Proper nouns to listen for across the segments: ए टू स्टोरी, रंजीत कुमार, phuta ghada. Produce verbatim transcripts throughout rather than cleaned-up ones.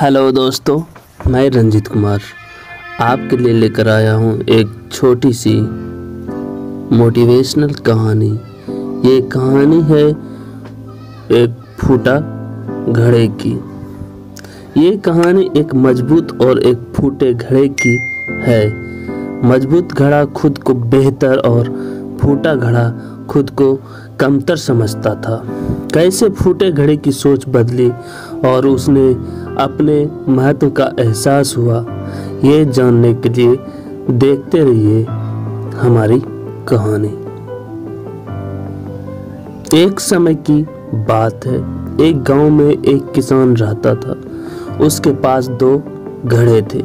Hello दोस्तों, मैं रंजीत कुमार आपके लिए लेकर आया हूँ एक छोटी सी मोटिवेशनल कहानी। ये कहानी है एक फूटा घड़े की। ये कहानी एक मजबूत और एक फूटे घड़े की है। मजबूत घड़ा खुद को बेहतर और फूटा घड़ा खुद को कमतर समझता था। कैसे फूटे घड़े की सोच बदली और उसने अपने महत्व का एहसास हुआ, ये जानने के लिए देखते रहिए हमारी कहानी। एक समय की बात है, एक गांव में एक किसान रहता था। उसके पास दो घड़े थे।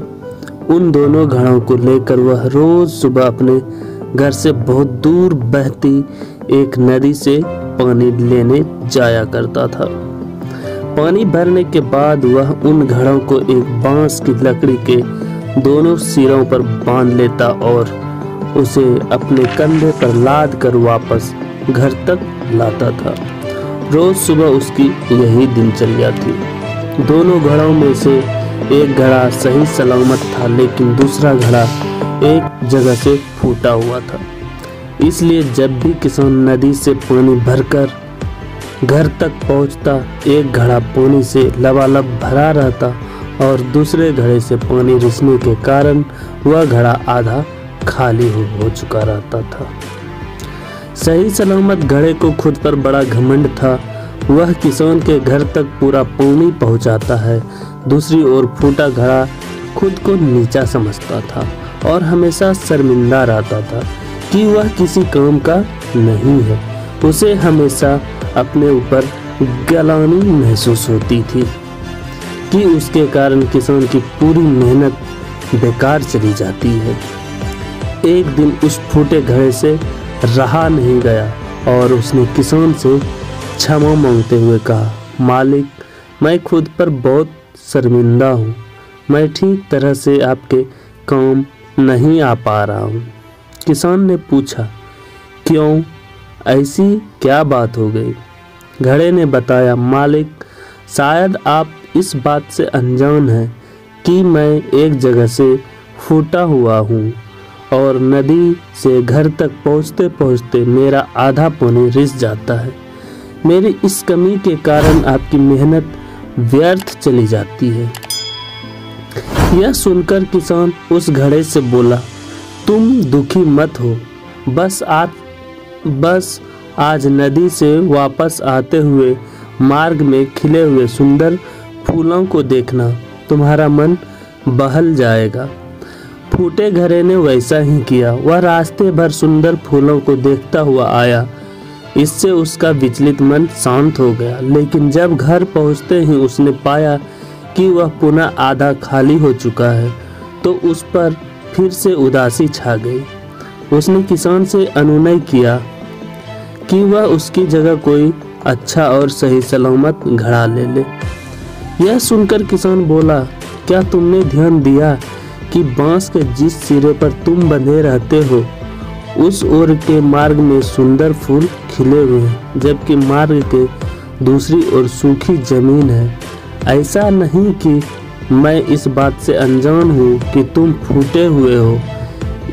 उन दोनों घड़ों को लेकर वह रोज सुबह अपने घर से बहुत दूर बहती एक नदी से पानी लेने जाया करता था। पानी भरने के बाद वह उन घड़ों को एक बांस की लकड़ी के दोनों सिरों पर बांध लेता और उसे अपने कंधे पर लाद कर वापस घर तक लाता था। रोज सुबह उसकी यही दिनचर्या थी। दोनों घड़ों में से एक घड़ा सही सलामत था, लेकिन दूसरा घड़ा एक जगह से फूटा हुआ था। इसलिए जब भी किसान नदी से पानी भरकर घर तक पहुंचता, एक घड़ा पानी से लबालब भरा रहता और दूसरे घड़े से पानी रिसने के कारण वह घड़ा आधा खाली हो, हो चुका रहता था। सही सलामत घड़े को खुद पर बड़ा घमंड था। वह किसान के घर तक पूरा पानी पहुंचाता है। दूसरी ओर फूटा घड़ा खुद को नीचा समझता था और हमेशा शर्मिंदा रहता था कि वह किसी काम का नहीं है। उसे हमेशा अपने ऊपर गलानी महसूस होती थी कि उसके कारण किसान की पूरी मेहनत बेकार चली जाती है। एक दिन उस फूटे घड़े से रहा नहीं गया और उसने किसान से क्षमा मांगते हुए कहा, मालिक, मैं खुद पर बहुत शर्मिंदा हूँ। मैं ठीक तरह से आपके काम नहीं आ पा रहा हूँ। किसान ने पूछा, क्यों, ऐसी क्या बात हो गई? घड़े ने बताया, मालिक, शायद आप इस बात से अनजान हैं कि मैं एक जगह से फूटा हुआ हूँ और नदी से घर तक पहुँचते पहुँचते मेरा आधा पानी रिस जाता है। मेरी इस कमी के कारण आपकी मेहनत व्यर्थ चली जाती है। यह सुनकर किसान उस घड़े से बोला, तुम दुखी मत हो, बस आज बस आज नदी से वापस आते हुए मार्ग में खिले हुए सुंदर फूलों को देखना, तुम्हारा मन बहल जाएगा। फूटे घड़े ने वैसा ही किया। वह रास्ते भर सुंदर फूलों को देखता हुआ आया। इससे उसका विचलित मन शांत हो गया, लेकिन जब घर पहुंचते ही उसने पाया कि वह पुनः आधा खाली हो चुका है, तो उस पर फिर से उदासी छा गई। उसने किसान से अनुनय किया कि वह उसकी जगह कोई अच्छा और सही सलामत घड़ा ले ले। यह सुनकर किसान बोला, क्या तुमने ध्यान दिया कि बांस के जिस सिरे पर तुम बंधे रहते हो, उस ओर के मार्ग में सुंदर फूल खिले हुए हैं, जबकि मार्ग के दूसरी ओर सूखी जमीन है। ऐसा नहीं कि मैं इस बात से अनजान हूँ कि तुम फूटे हुए हो।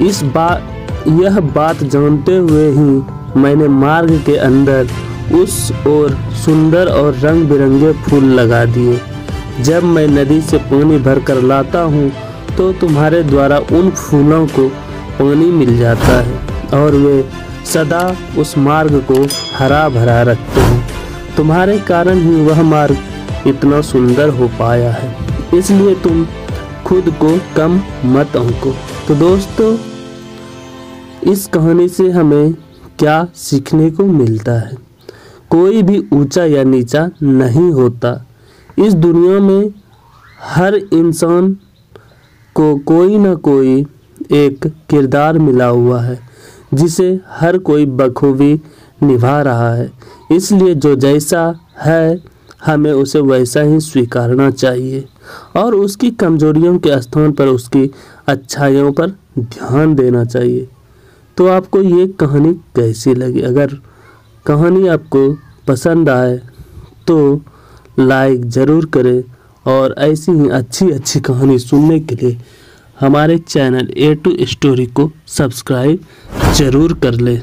इस बात यह बात जानते हुए ही मैंने मार्ग के अंदर उस ओर सुंदर और रंग बिरंगे फूल लगा दिए। जब मैं नदी से पानी भरकर लाता हूँ तो तुम्हारे द्वारा उन फूलों को पानी मिल जाता है और वे सदा उस मार्ग को हरा भरा रखते हैं। तुम्हारे कारण ही वह मार्ग इतना सुंदर हो पाया है, इसलिए तुम खुद को कम मत आंको। तो दोस्तों, इस कहानी से हमें क्या सीखने को मिलता है? कोई भी ऊंचा या नीचा नहीं होता। इस दुनिया में हर इंसान को कोई ना कोई एक किरदार मिला हुआ है, जिसे हर कोई बखूबी निभा रहा है। इसलिए जो जैसा है हमें उसे वैसा ही स्वीकारना चाहिए और उसकी कमजोरियों के स्थान पर उसकी अच्छाइयों पर ध्यान देना चाहिए। तो आपको ये कहानी कैसी लगी? अगर कहानी आपको पसंद आए तो लाइक ज़रूर करें और ऐसी ही अच्छी अच्छी कहानी सुनने के लिए हमारे चैनल ए टू स्टोरी को सब्सक्राइब जरूर कर लें।